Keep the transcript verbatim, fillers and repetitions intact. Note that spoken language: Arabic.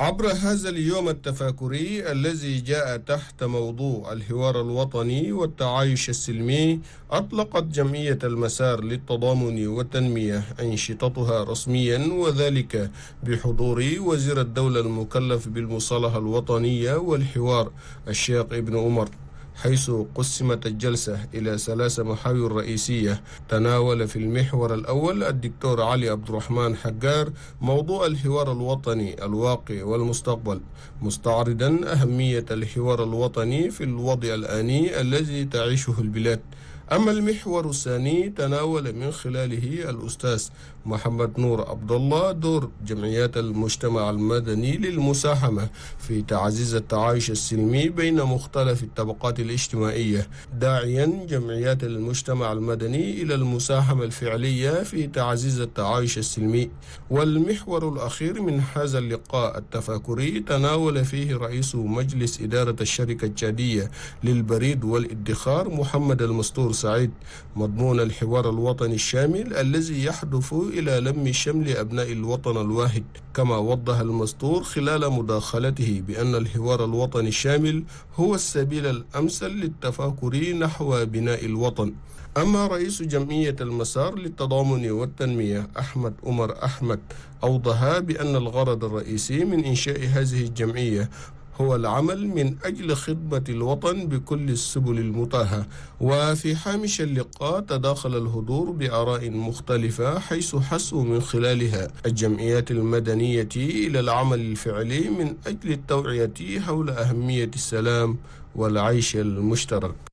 عبر هذا اليوم التفاكري الذي جاء تحت موضوع الحوار الوطني والتعايش السلمي، أطلقت جمعية المسار للتضامن والتنمية أنشطتها رسميا، وذلك بحضور وزير الدولة المكلف بالمصالحة الوطنية والحوار الشيخ ابن عمر، حيث قسمت الجلسة إلى ثلاث محاور رئيسية. تناول في المحور الأول الدكتور علي عبد الرحمن حجار موضوع الحوار الوطني الواقع والمستقبل، مستعرضا أهمية الحوار الوطني في الوضع الآني الذي تعيشه البلاد. أما المحور الثاني تناول من خلاله الأستاذ محمد نور عبد الله دور جمعيات المجتمع المدني للمساهمة في تعزيز التعايش السلمي بين مختلف الطبقات الاجتماعية، داعيا جمعيات المجتمع المدني إلى المساهمة الفعلية في تعزيز التعايش السلمي. والمحور الأخير من هذا اللقاء التفاكري تناول فيه رئيس مجلس إدارة الشركة التشادية للبريد والادخار محمد المستور سعيد مضمون الحوار الوطني الشامل الذي يهدف إلى لم شمل أبناء الوطن الواحد، كما وضح المستور خلال مداخلته بأن الحوار الوطني الشامل هو السبيل الأمثل للتفاكر نحو بناء الوطن. أما رئيس جمعية المسار للتضامن والتنمية أحمد عمر أحمد أوضح بأن الغرض الرئيسي من إنشاء هذه الجمعية هو العمل من أجل خدمة الوطن بكل السبل المتاحة. وفي هامش اللقاء تداخل الحضور بآراء مختلفة، حيث حثوا من خلالها الجمعيات المدنية إلى العمل الفعلي من أجل التوعية حول أهمية السلام والعيش المشترك.